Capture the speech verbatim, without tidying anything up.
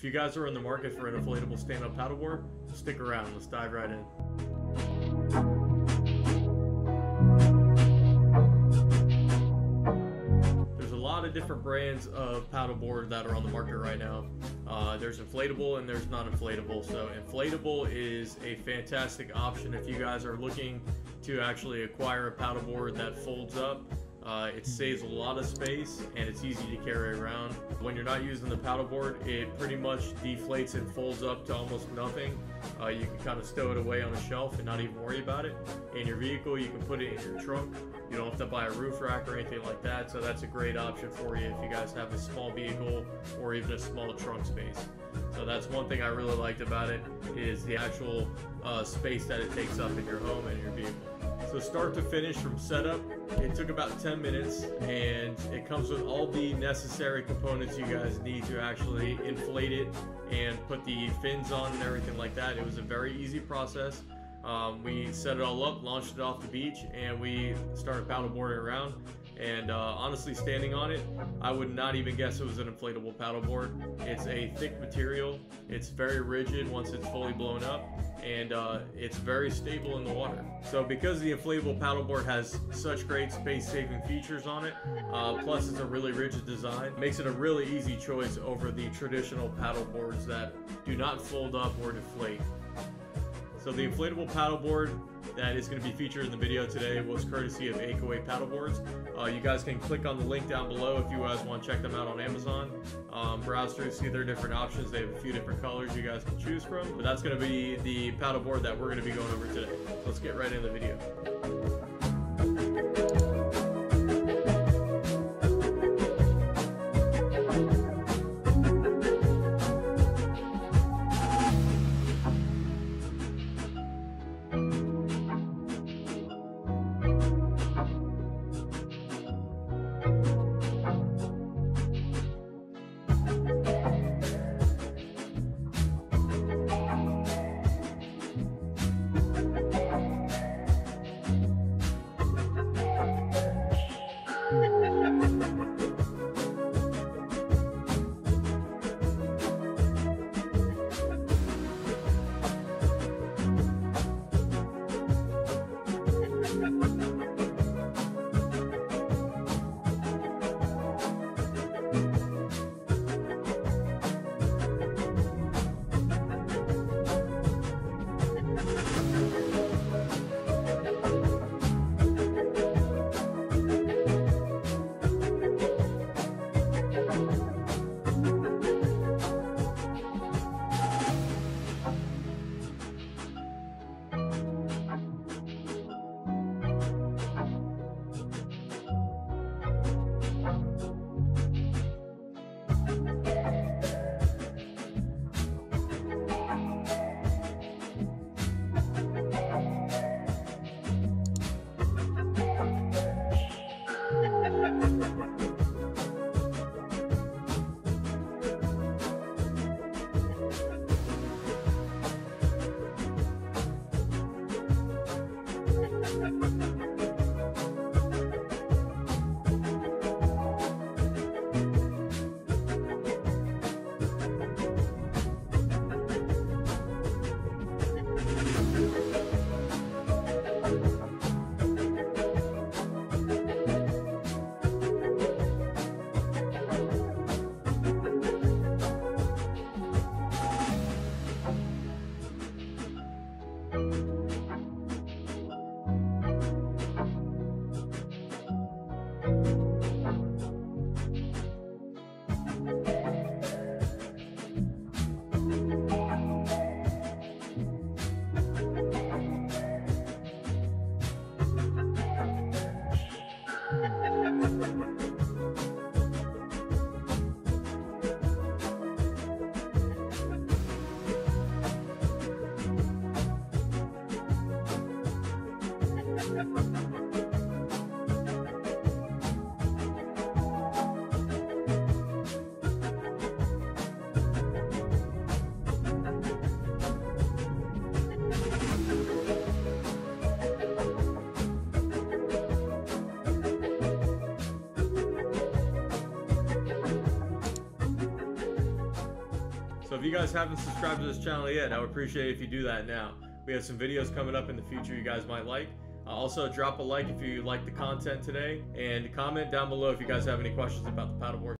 If you guys are in the market for an inflatable stand-up paddleboard, stick around. Let's dive right in. There's a lot of different brands of paddleboard that are on the market right now. Uh, there's inflatable and there's not inflatable. So inflatable is a fantastic option if you guys are looking to actually acquire a paddleboard that folds up. Uh, it saves a lot of space and it's easy to carry around. When you're not using the paddleboard, it pretty much deflates and folds up to almost nothing. Uh, you can kind of stow it away on a shelf and not even worry about it. In your vehicle, you can put it in your trunk. You don't have to buy a roof rack or anything like that, so that's a great option for you if you guys have a small vehicle or even a small trunk space. So that's one thing I really liked about it, is the actual uh, space that it takes up in your home and your vehicle. So start to finish, from setup, it took about ten minutes, and it comes with all the necessary components you guys need to actually inflate it and put the fins on and everything like that. It was a very easy process. Um, we set it all up, launched it off the beach, and we started paddleboarding around. And uh, honestly, standing on it, I would not even guess it was an inflatable paddleboard. It's a thick material. It's very rigid once it's fully blown up, and uh, it's very stable in the water. So because the inflatable paddleboard has such great space-saving features on it, uh, plus it's a really rigid design, makes it a really easy choice over the traditional paddleboards that do not fold up or deflate. So the inflatable paddleboard that is going to be featured in the video today was courtesy of Acoway Paddleboards. Uh, you guys can click on the link down below if you guys want to check them out on Amazon. Um, browse through, see their different options. They have a few different colors you guys can choose from. But that's going to be the paddleboard that we're going to be going over today. So let's get right into the video. So if you guys haven't subscribed to this channel yet, I would appreciate it if you do that now. We have some videos coming up in the future you guys might like. Uh, also, drop a like if you like the content today, and comment down below if you guys have any questions about the paddleboard.